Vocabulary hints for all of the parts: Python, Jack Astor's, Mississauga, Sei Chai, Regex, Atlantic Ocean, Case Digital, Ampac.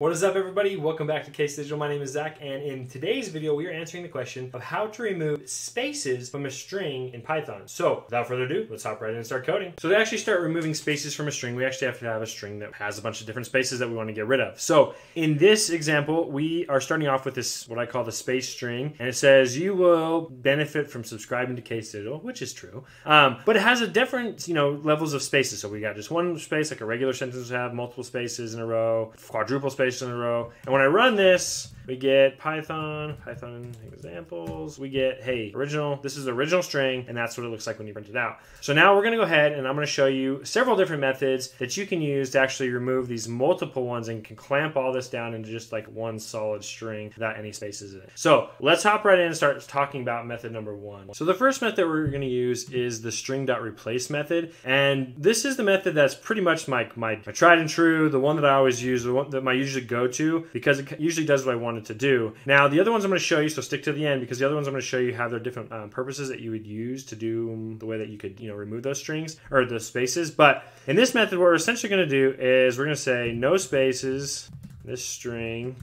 What is up, everybody? Welcome back to Case Digital. My name is Zach, and in today's video, we are answering the question of how to remove spaces from a string in Python. So without further ado, let's hop right in and start coding. So to actually start removing spaces from a string, we actually have to have a string that has a bunch of different spaces that we want to get rid of. So in this example, we are starting off with this, what I call the space string, and it says you will benefit from subscribing to Case Digital, which is true, but it has a different, levels of spaces. So we got just one space, like a regular sentence would have, multiple spaces in a row, quadruple spaces in a row. And when I run this, we get Python examples. We get, hey, original. This is the original string, and that's what it looks like when you print it out. So now we're gonna go ahead and I'm gonna show you several different methods that you can use to actually remove these multiple ones and can clamp all this down into just like one solid string without any spaces in it. So let's hop right in and start talking about method number one. So the first method we're gonna use is the string.replace method. And this is the method that's pretty much my tried and true, the one that I always use, the one that I usually go to because it usually does what I want to do. Now the other ones I'm going to show you, so stick to the end, because the other ones I'm going to show you have their different purposes that you would use to do the way that you could remove those strings or those spaces. But in this method, what we're essentially going to do is we're going to say no spaces. This string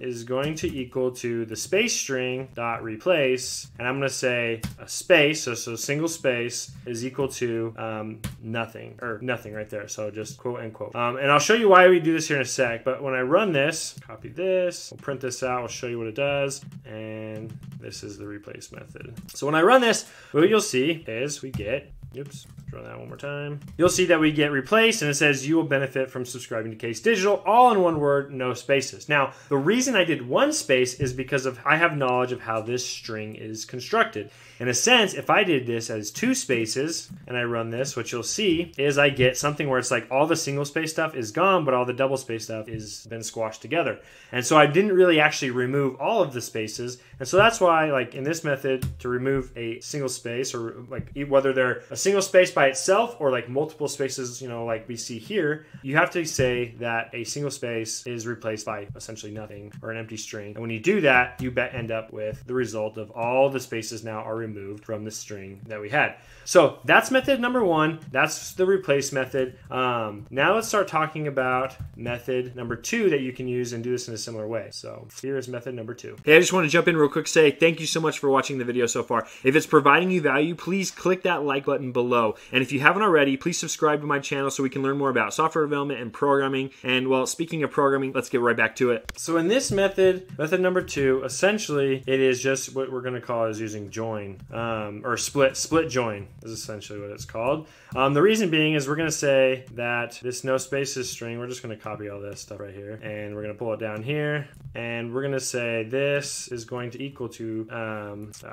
is going to equal to the space string dot replace, and I'm going to say a space, so single space is equal to nothing, or nothing right there, so just quote end quote. And I'll show you why we do this here in a sec, but when I run this, copy this, we'll print this out, we'll show you what it does, and this is the replace method. So when I run this, what you'll see is we get, oops, run that one more time. You'll see that we get replaced, and it says you will benefit from subscribing to Case Digital, all in one word, no spaces. Now, the reason I did one space is because I have knowledge of how this string is constructed. In a sense, if I did this as two spaces and I run this, what you'll see is I get something where it's like all the single space stuff is gone, but all the double space stuff is then squashed together. And so I didn't really actually remove all of the spaces. And so that's why, like in this method, to remove a single space, or like whether they're a single space by itself or like multiple spaces, like we see here, you have to say that a single space is replaced by essentially nothing or an empty string. And when you do that, you end up with the result of all the spaces now are removed from the string that we had. So that's method number one. That's the replace method. Now let's start talking about method number two that you can use and do this in a similar way. So here is method number two. Hey, I just want to jump in real quick, say thank you so much for watching the video so far. If it's providing you value, please click that like button below. And if you haven't already, please subscribe to my channel so we can learn more about software development and programming. And well, speaking of programming, let's get right back to it. So in this method, method number two, essentially it is just what we're going to call is using join, or split join is essentially what it's called. The reason being is we're going to say that this no spaces string, we're just going to copy all this stuff right here and we're going to pull it down here and we're going to say this is going to equal to,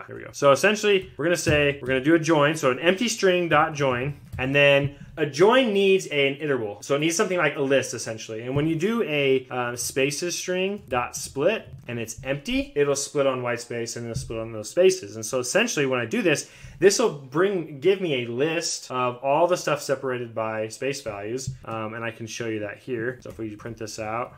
here we go. So essentially we're going to say, we're going to do a join. So an empty string dot join, and then a join needs an iterable. So it needs something like a list essentially. And when you do a spaces string dot split and it's empty, it'll split on white space and it'll split on those spaces. And so essentially when I do this, this will give me a list of all the stuff separated by space values. And I can show you that here. So if we print this out,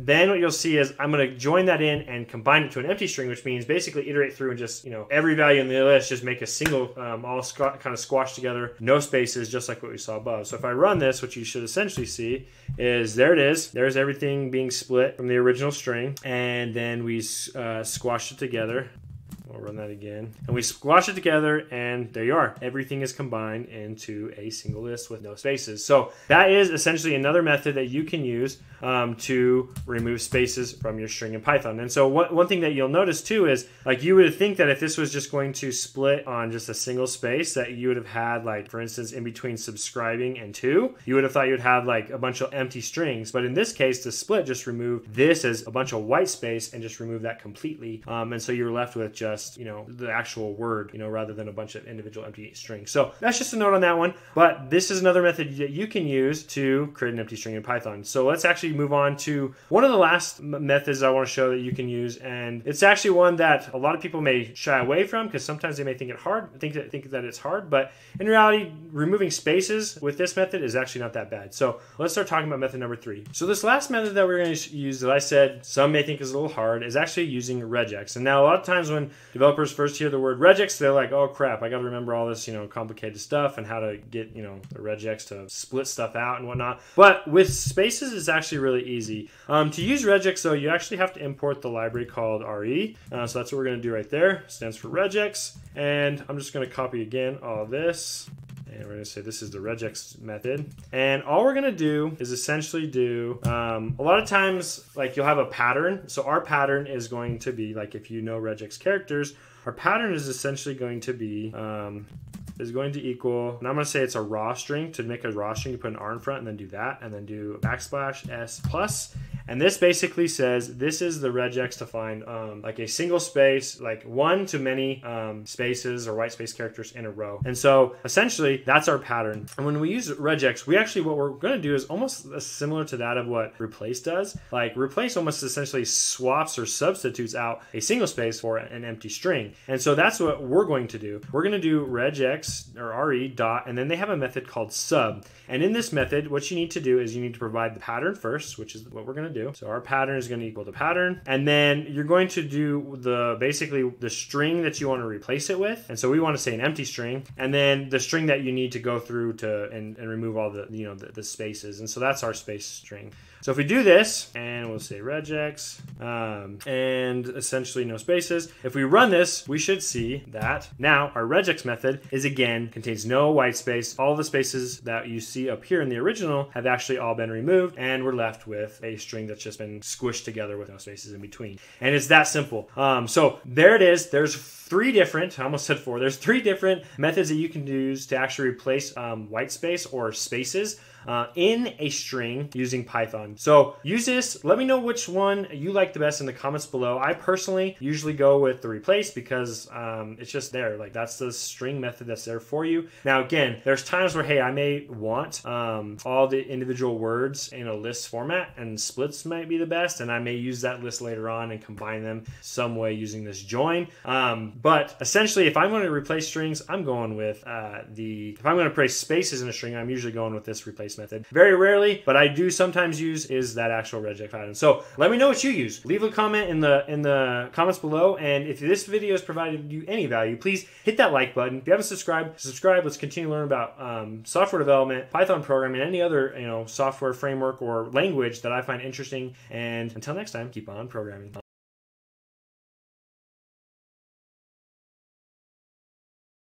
then what you'll see is I'm going to join that in and combine it to an empty string, which means basically iterate through and just, every value in the list, just make a single, all kind of squashed together, no spaces, just like what we saw above. So if I run this, what you should essentially see is there it is. There's everything being split from the original string. And then we squashed it together. We'll run that again. And we squash it together, and there you are. Everything is combined into a single list with no spaces. So that is essentially another method that you can use to remove spaces from your string in Python. And so one thing that you'll notice too is, like, you would think that if this was just going to split on just a single space, that you would have had, like, for instance, in between subscribing and to, you would have thought you'd have like a bunch of empty strings. But in this case, the split just removed this as a bunch of white space and just removed that completely. And so you're left with just, the actual word, rather than a bunch of individual empty strings. So that's just a note on that one. But this is another method that you can use to create an empty string in Python. So let's actually move on to one of the last methods I want to show that you can use. And it's actually one that a lot of people may shy away from because sometimes they may think that it's hard. But in reality, removing spaces with this method is actually not that bad. So let's start talking about method number three. So this last method that we're going to use that I said some may think is a little hard is actually using regex. And now a lot of times when Developers first hear the word regex, they're like, oh crap, I got to remember all this, you know, complicated stuff and how to get, you know, a regex to split stuff out and whatnot. But with spaces, it's actually really easy. To use regex, though, you actually have to import the library called re. So that's what we're going to do right there. It stands for regex. And I'm just going to copy again all this. And we're going to say this is the regex method. And all we're going to do is essentially do, a lot of times, like, you'll have a pattern. So our pattern is going to be, like, if you know regex characters, our pattern is essentially going to be, is going to equal, and I'm going to say it's a raw string. To make a raw string, you put an R in front and then do that, and then do backslash S plus. And this basically says this is the regex to find like a single space, like one to many spaces or white space characters in a row. And so essentially that's our pattern. And when we use regex, we actually, what we're going to do is almost similar to that of what replace does. Like replace almost essentially swaps or substitutes out a single space for an empty string. And so that's what we're going to do. We're going to do regex or re dot, and then they have a method called sub. And in this method, what you need to do is you need to provide the pattern first, which is what we're going to do. So our pattern is going to equal the pattern, and then you're going to do the basically the string that you want to replace it with. And so we want to say an empty string, and then the string that you need to go through to and remove all the, you know, the spaces. And so that's our space string. So if we do this, and we'll say regex and essentially no spaces. If we run this, we should see that now our regex method is again contains no white space. All the spaces that you see up here in the original have actually all been removed, and we're left with a string that's just been squished together with no spaces in between. And it's that simple. So there it is. There's three different, I almost said four, there's three different methods that you can use to actually replace white space or spaces in a string using Python. So use this. Let me know which one you like the best in the comments below. I personally usually go with the replace because it's just there. Like that's the string method that's there for you. Now, again, there's times where, hey, I may want all the individual words in a list format, and splits might be the best. And I may use that list later on and combine them some way using this join. But essentially, if I'm going to replace strings, I'm going with if I'm going to replace spaces in a string, I'm usually going with this replace method. Very rarely, but I do sometimes use is that actual regex pattern. So let me know what you use. Leave a comment in the comments below. And if this video has provided you any value, please hit that like button. If you haven't subscribed, subscribe. Let's continue learning about software development, Python programming, and any other, you know, software framework or language that I find interesting. And until next time, keep on programming.